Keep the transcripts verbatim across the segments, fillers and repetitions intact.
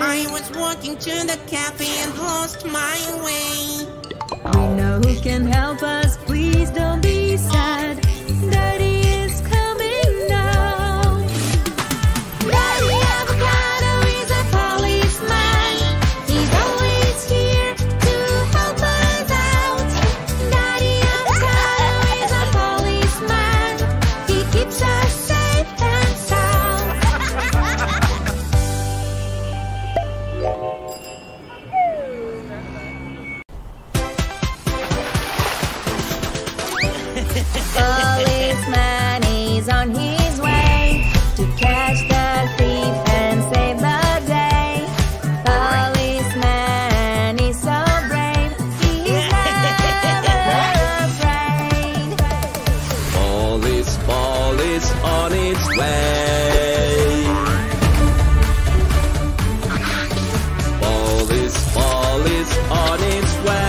I was walking to the cafe and lost my way. We know who can help us, please don't be sad. Daddy is coming now. Daddy Avocado is a policeman. He's always here to help us out. Daddy Avocado is a policeman. He keeps us safe and sound. Policeman is on his way to catch the thief and save the day. Policeman is so brave, he is never afraid. Police, police on its way. Police, police on its way.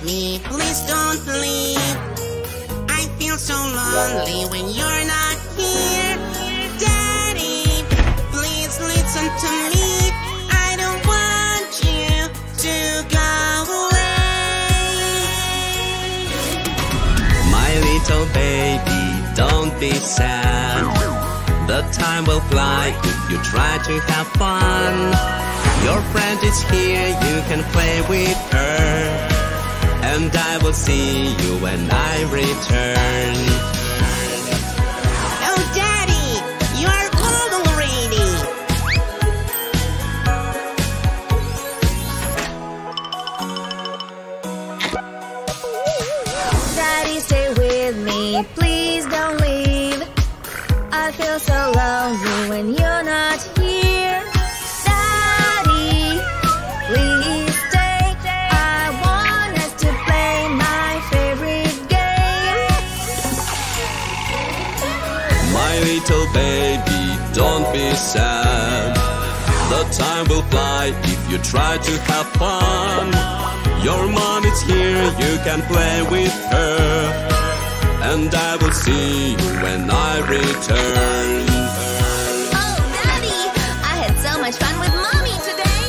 with me, please don't leave. I feel so lonely when you're not here. Daddy, please listen to me. I don't want you to go away. My little baby, don't be sad. The time will fly if you try to have fun. Your friend is here, you can play with her, and I will see you when I return. Oh, Daddy, you are old already. Daddy, stay with me, please don't leave. I feel so lonely when you're not here. Little baby, don't be sad. The time will fly if you try to have fun. Your mom is here, you can play with her, and I will see you when I return. Oh, Daddy, I had so much fun with Mommy today.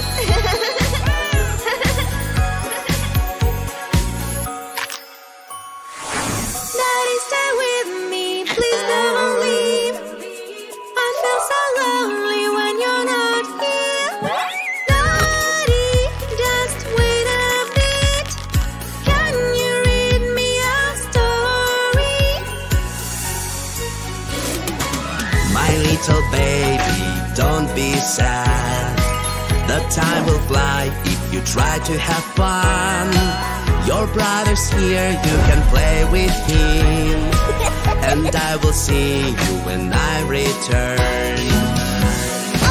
Daddy, stay with me, please never leave. Little baby, don't be sad. The time will fly if you try to have fun. Your brother's here, you can play with him, and I will see you when I return.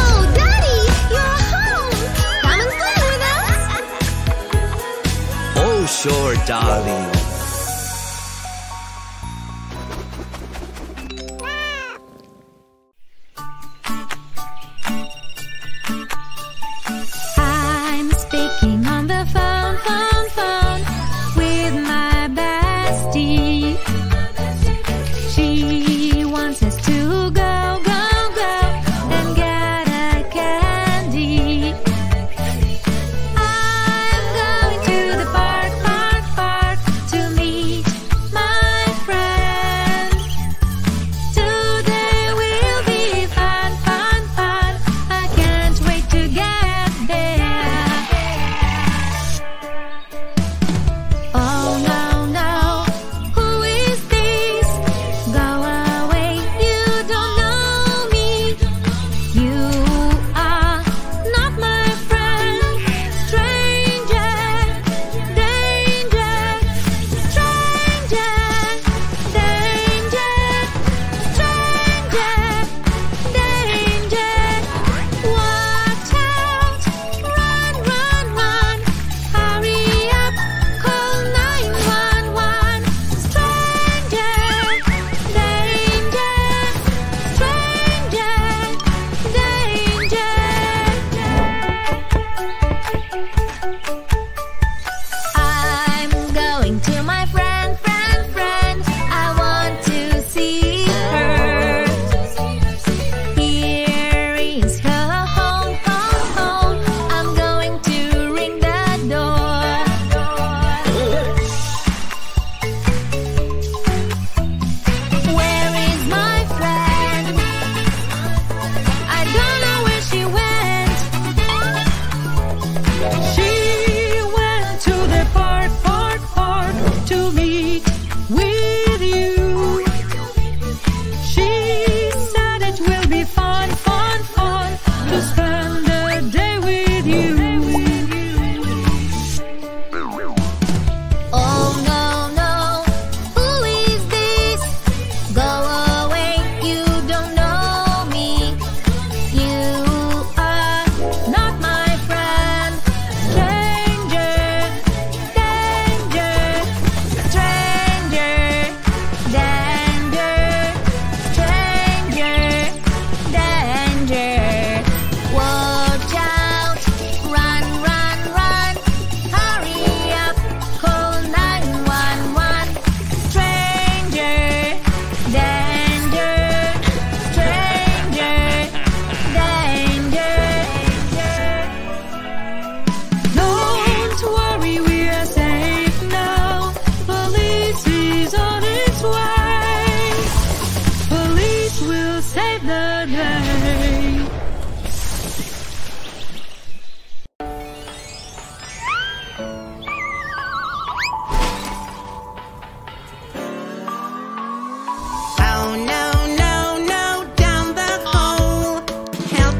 Oh, Daddy, you're home. Come and play with us. Oh, sure, darling. To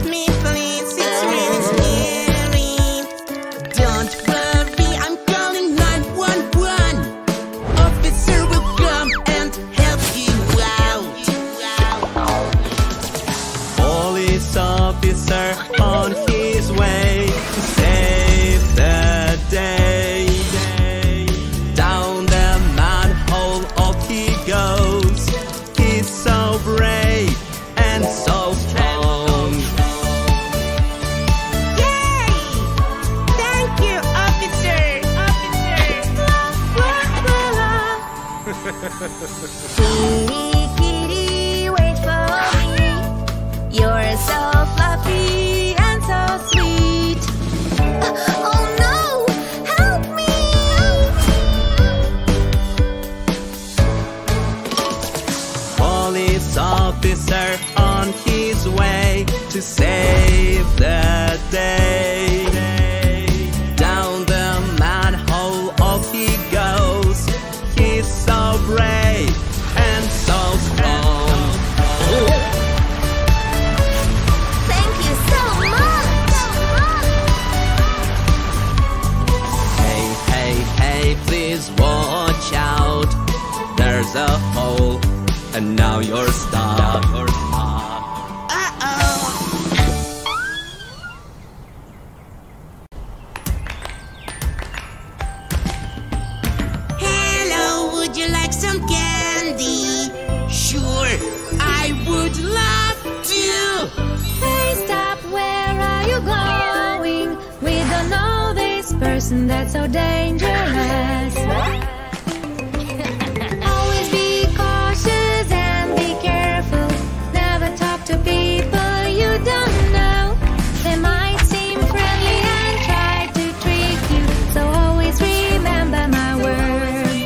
me, please, it's really scary. Don't worry, I'm calling nine one one. Officer will come and help you out. Police officer on his way to save the day. Down the manhole off he goes. He's so brave and so strong. Kitty, kitty, wait for me. You're so fluffy and so sweet. Uh, oh no, help me! Police officer on his way to save the day. Down the manhole off he goes. He's so brave and so strong. Thank you so much. Hey, hey, hey, please watch out. There's a hole, and now you're stuck. That's so dangerous. Always be cautious and be careful. Never talk to people you don't know. They might seem friendly and try to trick you. So always remember my word.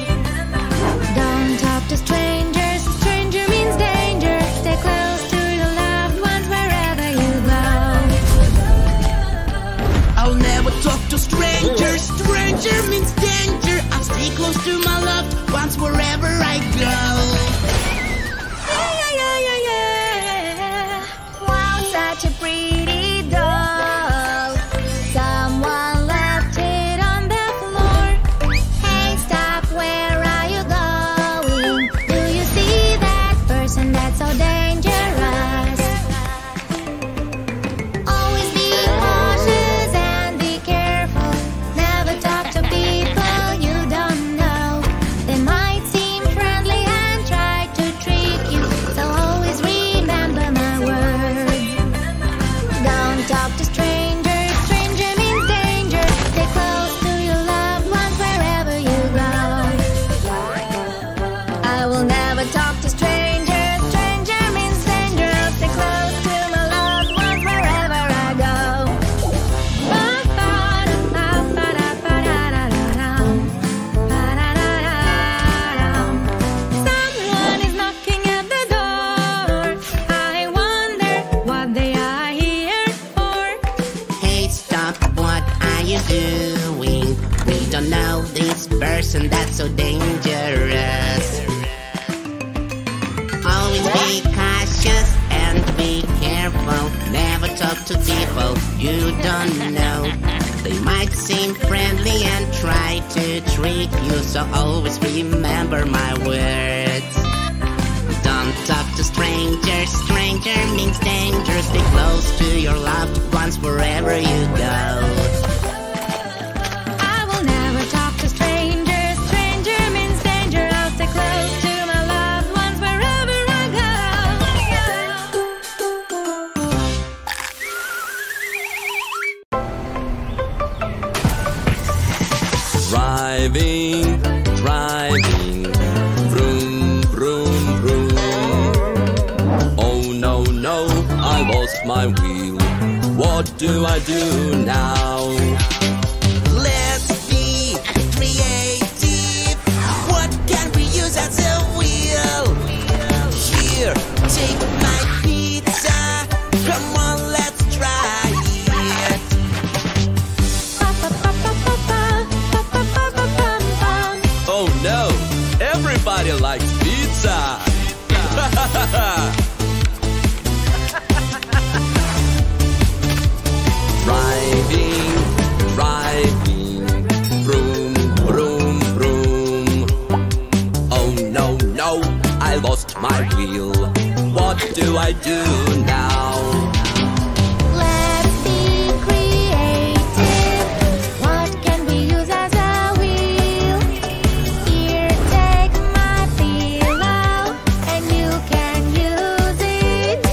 Don't talk to strangers. Stranger means danger. Stay close to your loved ones wherever you go. I'll never talk to strangers. Danger means danger. I'll stay close to my loved ones wherever I go. Yeah, yeah, yeah, yeah. Wow, such a pretty doll. Someone left it on the floor. Hey, stop, where are you going? Do you see that person that's so dangerous? And that's so dangerous. Always be cautious and be careful. Never talk to people you don't know. They might seem friendly and try to trick you. So always remember my words. Don't talk to strangers. Stranger means danger. Stay close to your loved ones wherever you go. Driving, driving, vroom, vroom, vroom. Oh no, no, I lost my wheel. What do I do now? Let's be creative. What can we use as a wheel? Here, take my pizza. Come on, let's try it. Everybody likes pizza. pizza. do I do now? Let's be creative. What can we use as a wheel? Here, take my pillow, and you can use it.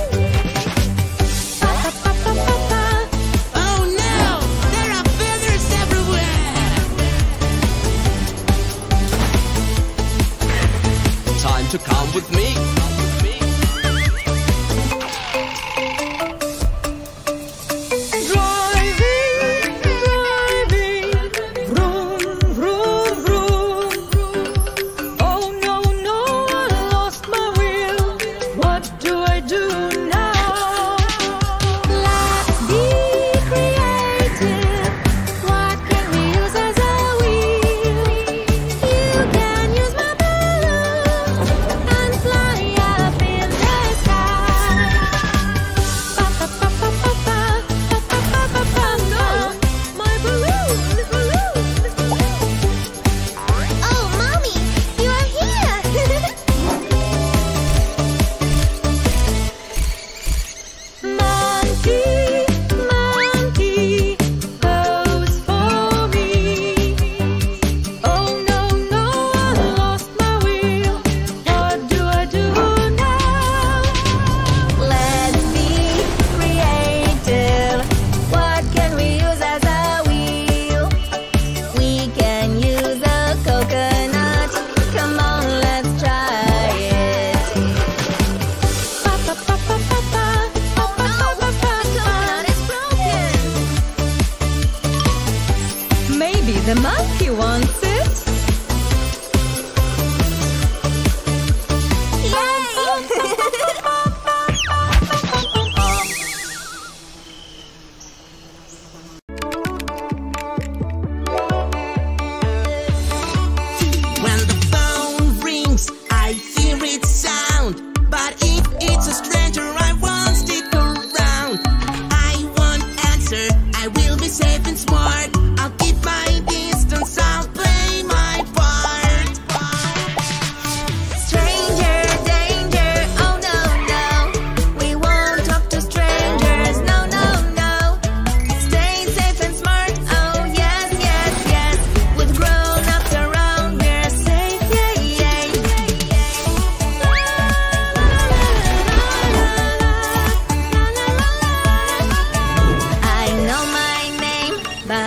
Pa, pa, pa, pa, pa, pa. Oh no! There are feathers everywhere! Time to come with me. The monkey wants it. When the phone rings, I hear its sound, but if it's a stranger, I won't stick around. I won't answer. I will be safe and smart. I'll keep my I'll play my part. Stranger danger, oh no no. We won't talk to strangers, no no no. Stay safe and smart, oh yes yes yes. With grown-ups around, we're safe, yeah yeah. I know my name, but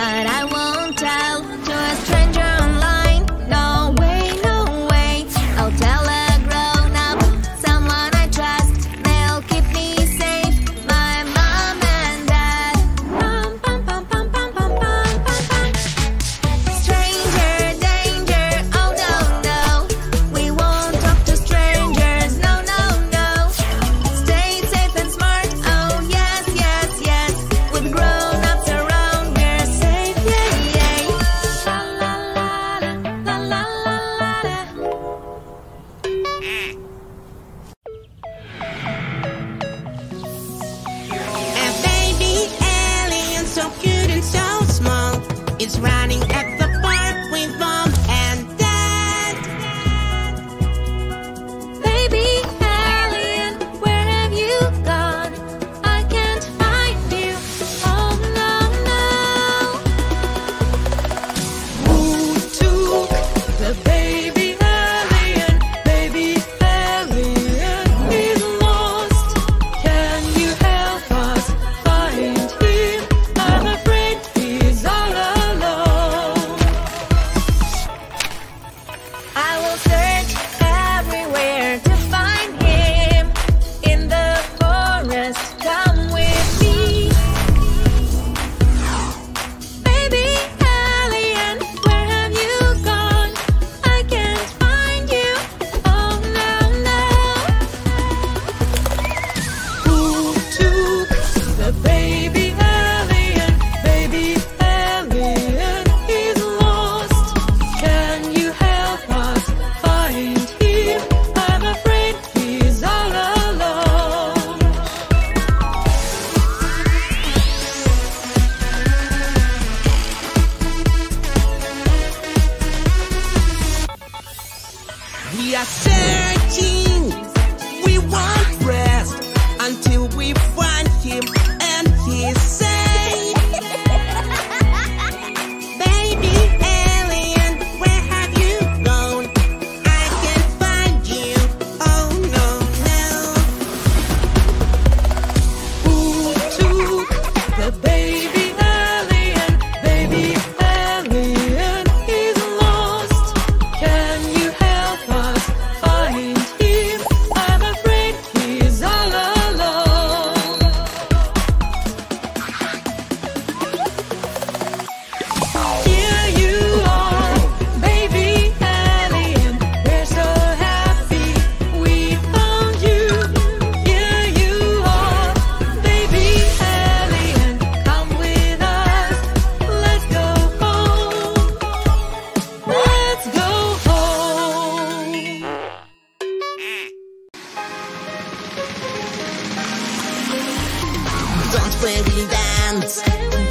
dance,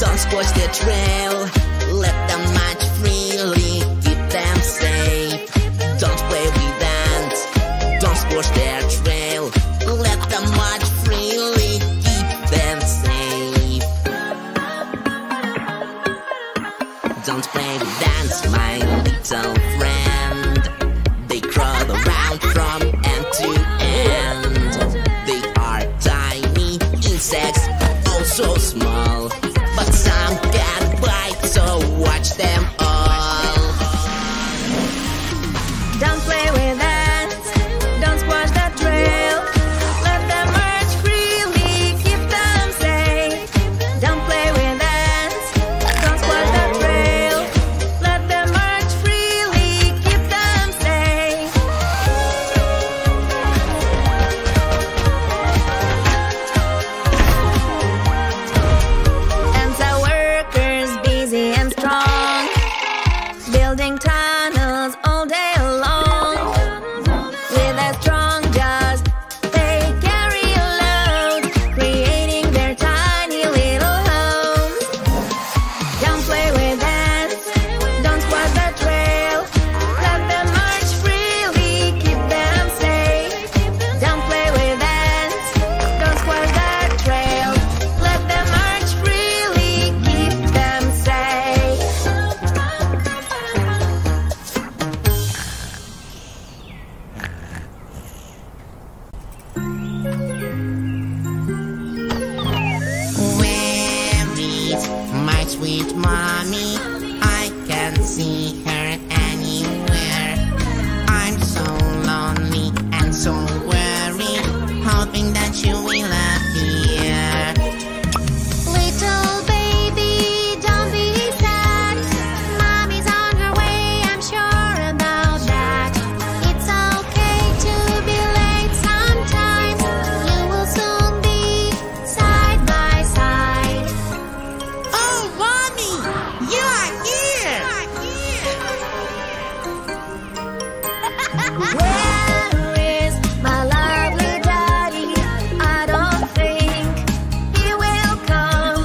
don't squash the trail. Let them march freely, keep them safe. Don't play with dance, don't squash their trail. Let them march freely, keep them safe. Don't play with dance, my little friend. They crawl around from end to end. They are tiny insects, oh so small, but some can bite, so watch them all. Don't play with ants, don't squash the trail. Let them march freely, keep them safe. Don't play with ants, don't squash the trail. Let them march freely, keep them safe. Ants are workers, busy and strong, building tunnels all day long. With their strong jaws, they carry a load, creating their tiny little homes. Don't play with ants, don't squash the trail. Let them march freely, keep them safe. Don't play with ants, don't squash the trail. Let them march freely, keep them safe. Where is my sweet mommy? I can't see her anywhere. I'm so lonely and so worried, hoping that she will appear. Little baby, don't be sad. Mommy's on her way, I'm sure about that. It's okay to be late sometimes. You will soon be side by side. Oh, mommy, you are here. Where is my lovely daddy? I don't think he will come.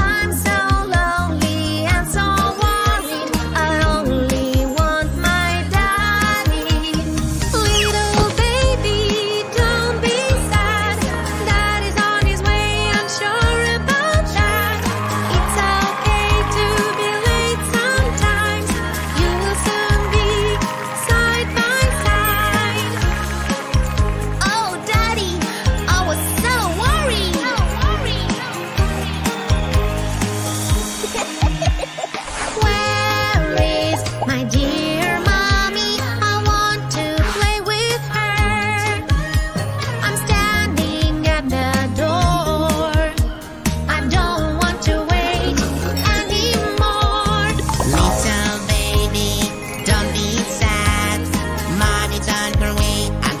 I'm so lonely and so worried. I only want my daddy. Little baby, don't be sad. Daddy's on his way, I'm sure about that. It's okay to be late sometimes. You will soon be side by side. Oh, Daddy, I was so worried. So worried. Where is my dear mommy? I want to play with her. I'm standing at the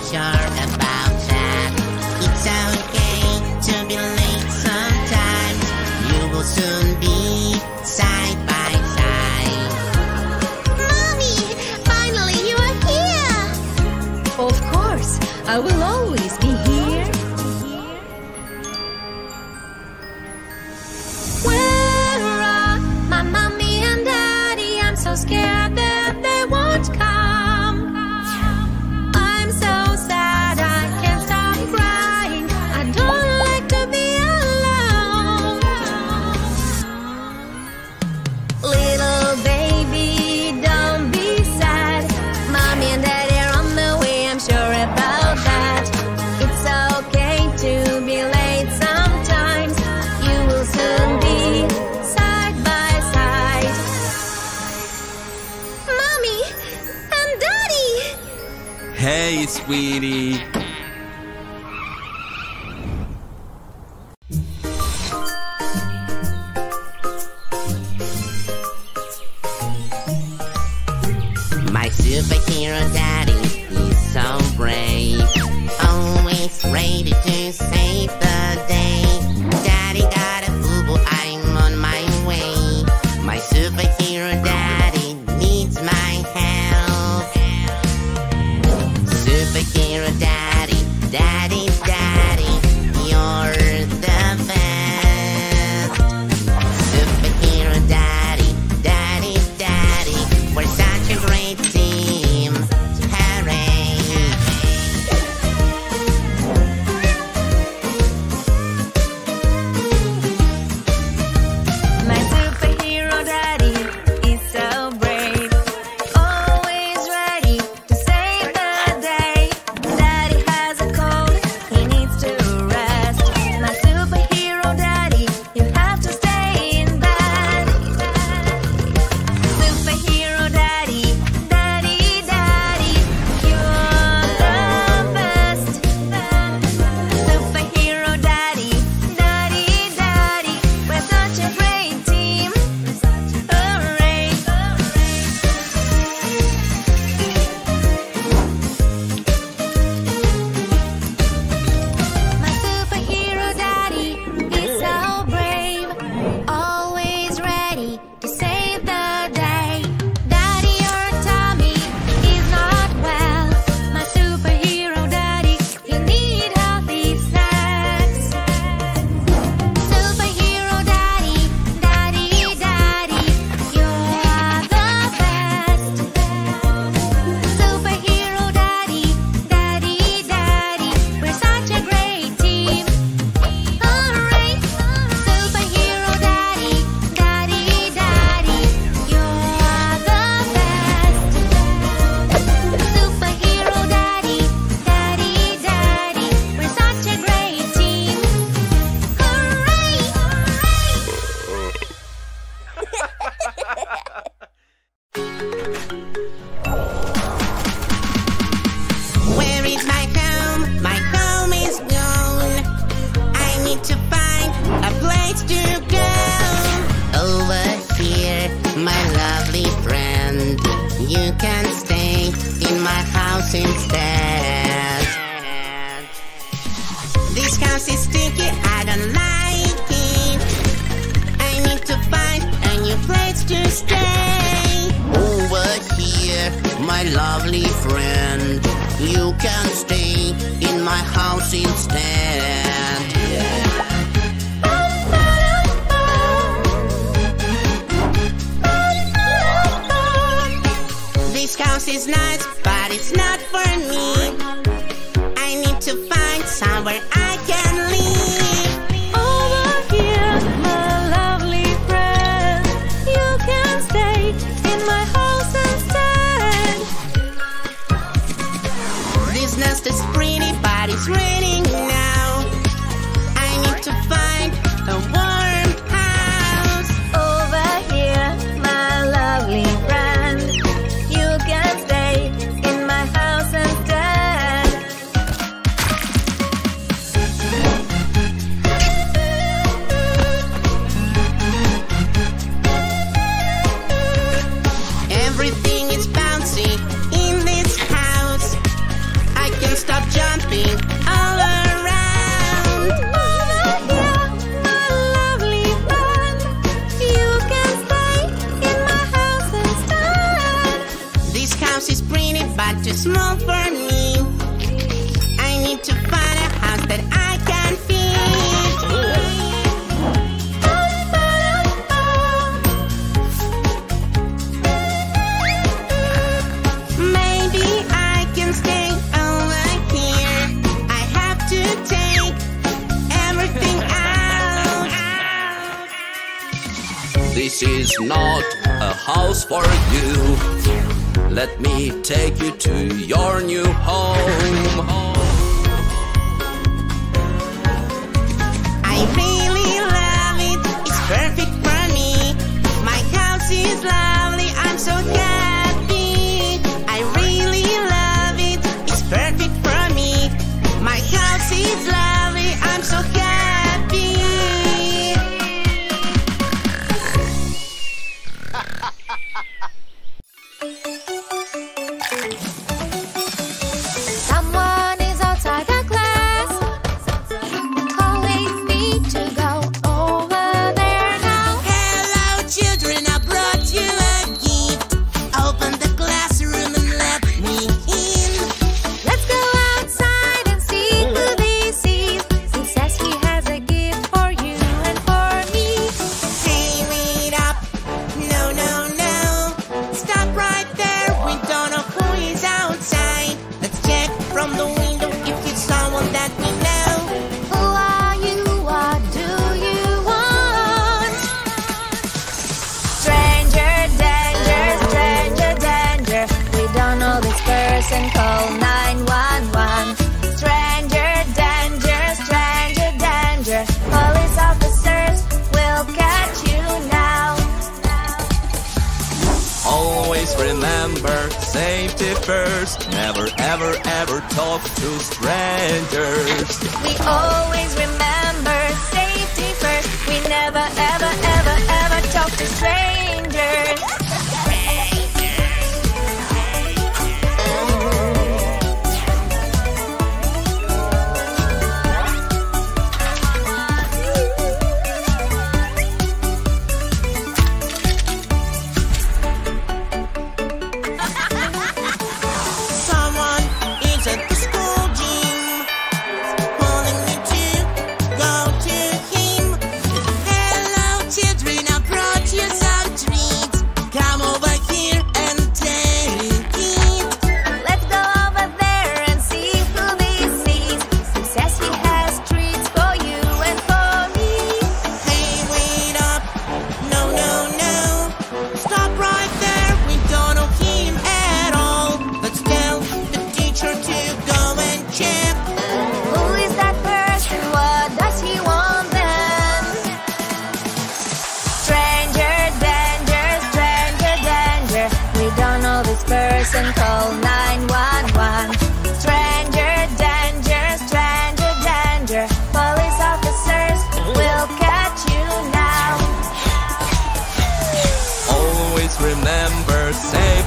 door. I don't want to wait anymore. Little baby, don't be sad. Mommy's on her way, I'm sure about that. It's okay to be late sometimes. You will soon be side by side. Mommy, finally you are here. Of course, I will always be here. Where are my mommy and daddy? I'm so scared that they won't come. I'm so sad, I can't stop crying. I don't like to be alone. Little baby, don't be sad. Mommy and daddy are on the way, I'm sure about that. It's okay to be late sometimes. You will soon be side by side. Mommy and daddy! Hey, sweetie. My superhero daddy is so brave, always ready to save the day. Daddy got a boo-boo, I'm on my way. My superhero daddy needs my help. Superhero daddy. you can stay in my house instead. This house is sticky, I don't like it. I need to find a new place to stay. Over here, my lovely friend, you can stay in my house instead. This house is nice, but it's not for me. I need to find somewhere I can live. Over here, my lovely friend, you can stay in my house instead. This nest is pretty, but it's raining now. I need to find a warm house. Over here, my lovely friend, stop jumping all around. Over here, my lovely friend, you can stay in my house instead. This house is pretty but too small for me. I need to find a house that I can fit. Maybe I can stay . This is not a house for you. Let me take you to your new home. I really love it. It's perfect for me. My house is lovely. I'm so happy. I really love it. It's perfect for me. My house is lovely. I'm so happy. Remember, safety first. Never, ever, ever talk to strangers. We always remember, safety first. We never, ever, ever, ever talk to strangers.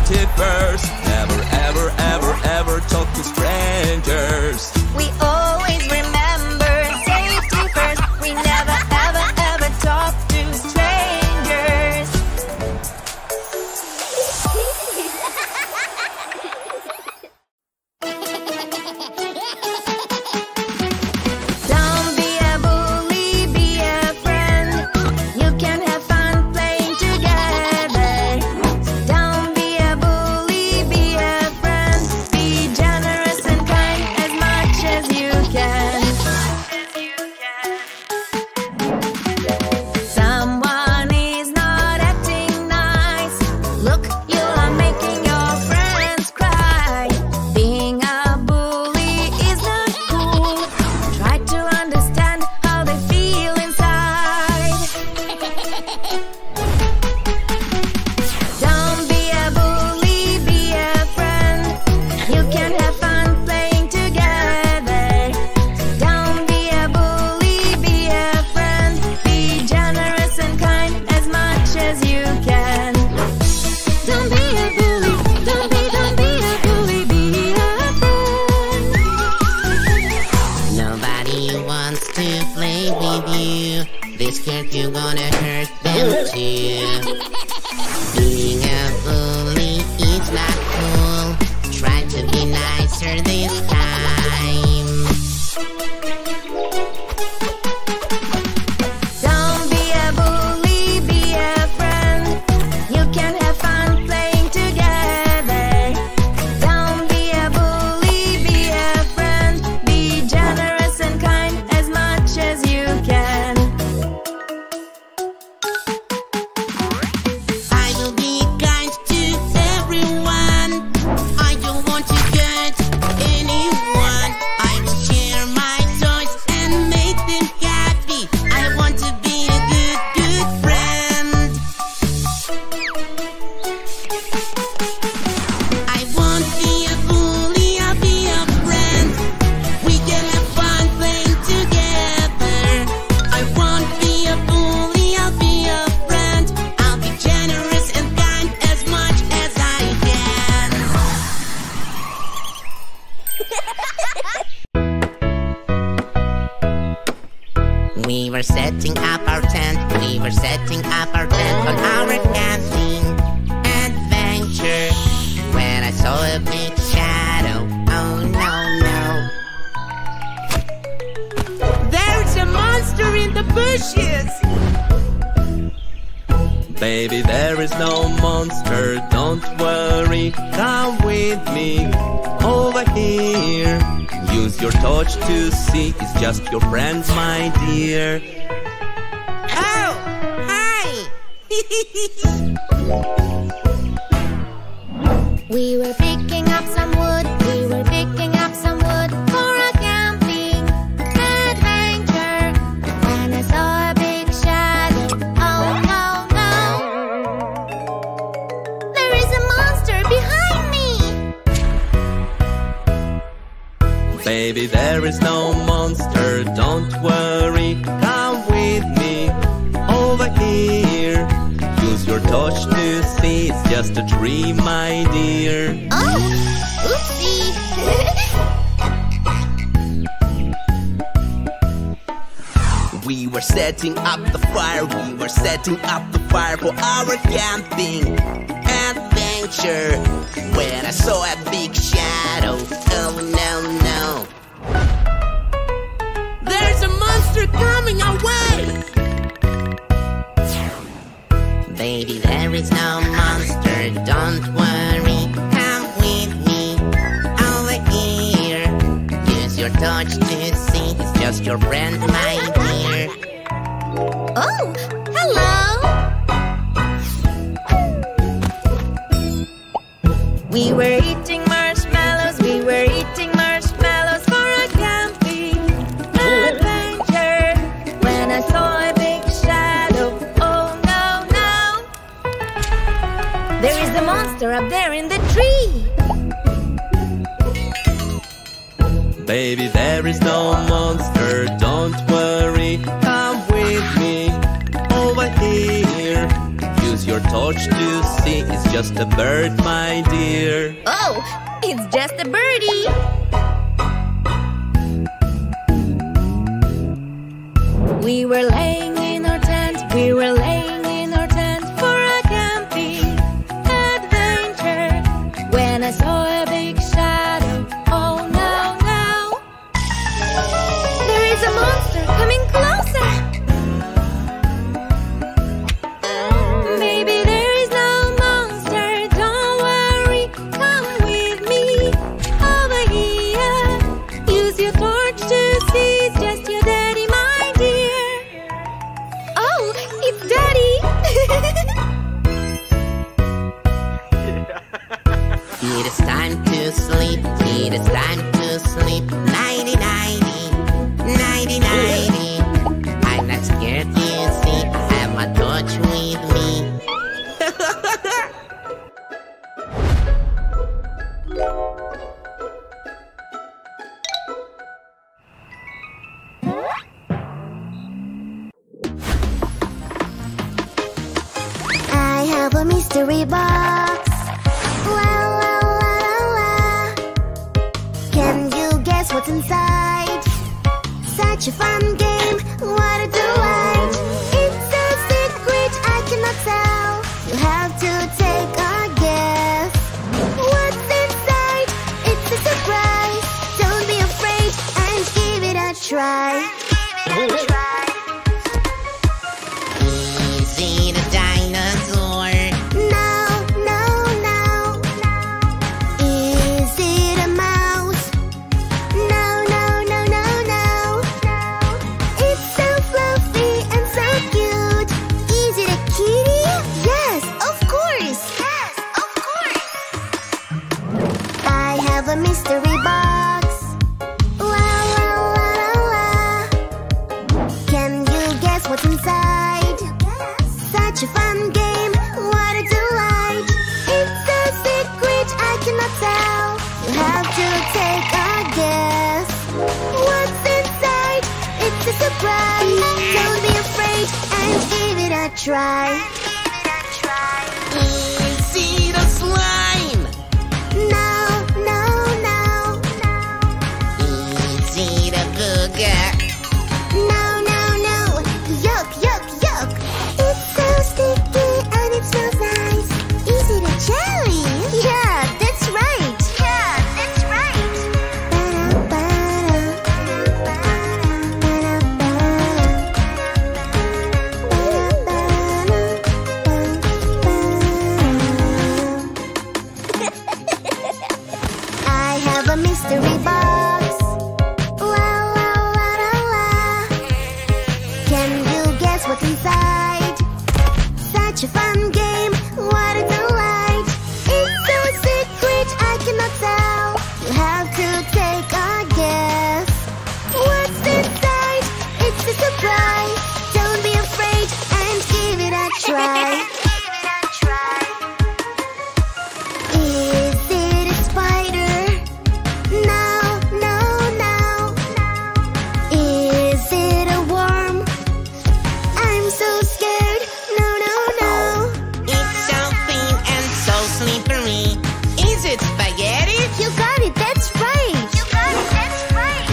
positive verse. Never, ever, ever, ever talk to strangers. We always remember safety first. We never, ever, ever talk to strangers. Don't be a bully, be a friend. You can have fun playing together. Don't be a bully, be a friend. Be generous and kind as much as you can. Someone is not acting nice. Look, you are making your friends cry. Being a bully is not cool. Try to understand how they feel inside. Don't be a bully, be a friend. You can have fun playing together. Don't be a bully, be a friend. Be generous and kind as much as you can. Don't be a bully, don't be, don't be a bully, be a friend. Nobody wants to play with you. They're scared you're gonna hurt them too. Being a bully is not cool. Try to be nicer this time. Don't be a bully, be a friend. You can have fun playing together. Don't be a bully, be a friend. Be generous and kind as much as you can. I will be kind to everyone. I don't want to hurt anyone. I will share my toys and make them happy. I want to be a good, good friend. I won't be a bully, I'll be a friend. We can have fun playing together. I won't be a bully, I'll be a friend. I'll be generous and kind as much as I can. We were setting up our tent, we were setting up our tent on our camping adventure. When I saw a big shadow, oh no, no. There's a monster in the bushes! Baby, there is no monster, don't worry. Come with me over here. Use your torch to see, it's just your friend, my dear. Oh, hi! We were picking up some wood, we were picking up some wood for a camping adventure. When I saw a big shadow, oh no, no. There is a monster behind me! Baby, there is no monster, don't worry. Come with me over here. Use your torch to see, it's just a tree, my dear. Oh! Oopsie! We were setting up the fire, we were setting up the fire for our camping adventure. When I saw a big shadow, oh no, no. There's a monster coming away! Baby, there is no monster, don't worry. Come with me over here. Use your touch to see, it's just your friend, my dear. Oh, hello! We were eating marshmallows, we were eating marshmallows for a camping adventure. When I saw a big shadow, oh no, no. There is a monster up there in the tree. Baby, there is no monster, don't worry. Come with me over here. Use your torch to see. It's just a bird, my dear. Oh, it's just a birdie. We were laying in our tent, we were laying in our tent for a camping adventure. When I saw a big shadow, oh no, no. There is a monster coming closer. Maybe there is no monster, don't worry, come with me over here. Use your torch to see, it's just your daddy, my dear. Oh, it's daddy. It is time to sleep, it is time to sleep. Nighty nighty, nighty nighty. I'm not scared, you see, have my torch with me. I have a mystery box. La la la la la. Can you guess what's inside? Such a fun game. What a delight! It's a secret I cannot tell. You have to take a guess. What's inside? It's a surprise. Don't be afraid and give it a try. And give it a try. Is it a dinosaur? No, no, no. Is it a mouse? No, no, no, no, no. It's so fluffy and so cute. Is it a kitty? Yes, of course. Yes, of course. I have a mystery box. La la la la la. Can you guess what's inside? Such a fun game. What a delight! It's a secret I cannot tell. You have to take a guess. What's inside? It's a surprise. Don't be afraid and give it a try. Give it a try. Is it a slime? No, no, no. Is it a booger? No, no, no. Yuck, yuck, yuck. It's so sticky and it smells nice. Is it a jelly? Yeah, that's right. Yeah, that's right. Ba-da-ba-da, ba-da-ba-da, ba-da-ba-da, ba-da-ba-da. I have a mystery box. La la la la la. Can you guess what's inside? Such a fun game, what a delight! It's a secret I cannot tell. You have to take a guess. What's inside? It's a surprise. Don't be afraid and give it a try. Give it a try. Is it a spider? No, no, no. Is it a worm? I'm so scared. No, no, no. It's so thin and so slippery. Is it spaghetti? You got it. That's right. You got it. That's right.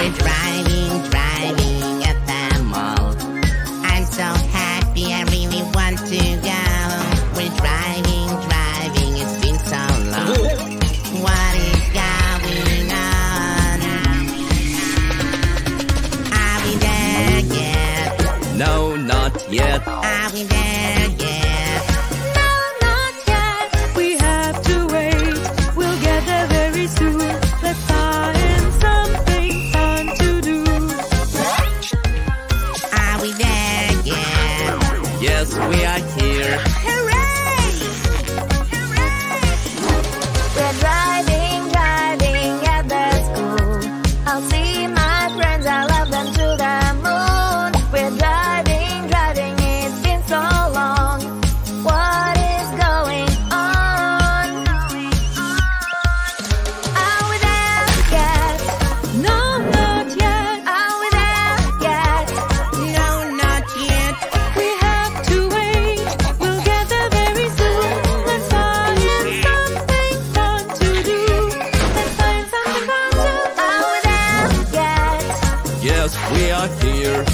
We're driving, driving at the mall. I'm so happy, I really want to go. We're driving, driving, it's been so long. What is going on? Are we there yet? No, not yet. Are we there yet? No, not yet. We have to wait. We'll get there very soon. Let's find something fun to do. Are we there yet? Yes, we are here. Hooray! Hooray! We're driving, driving at the school. I'll see my friends, I love them to the moon. not here.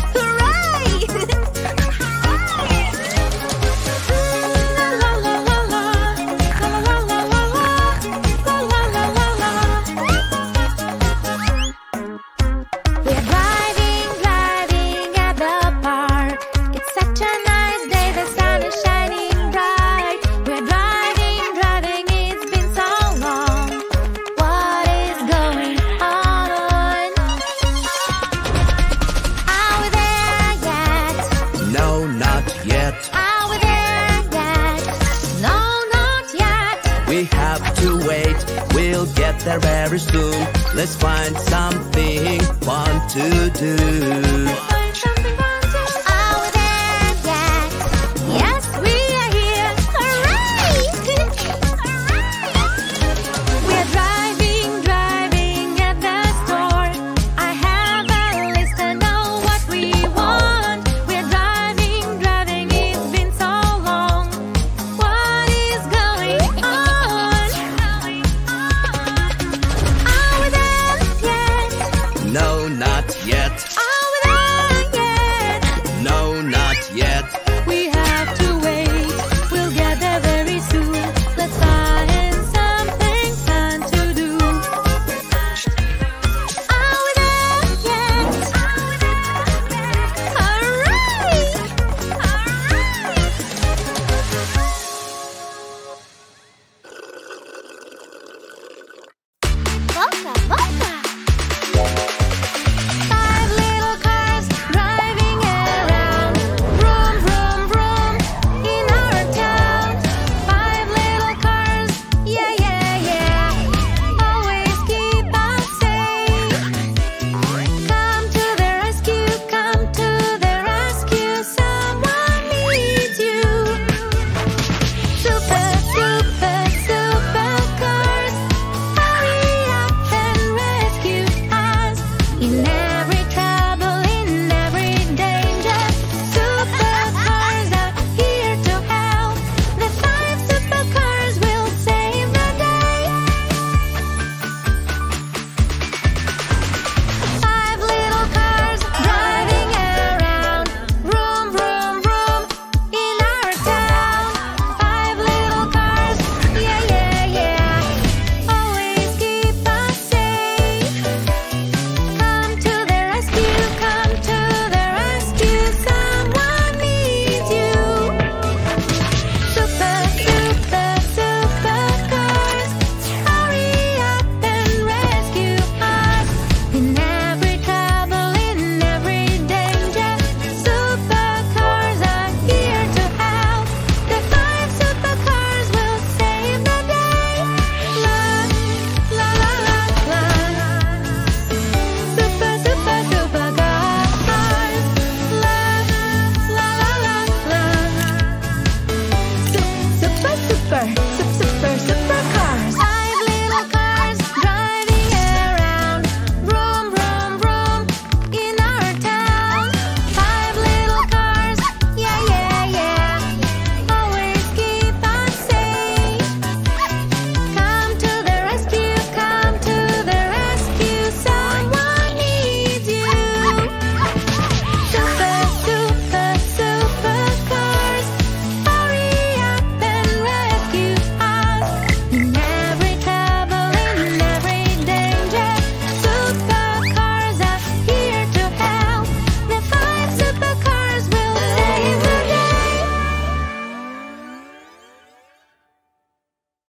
There very soon. Let's find something fun to do.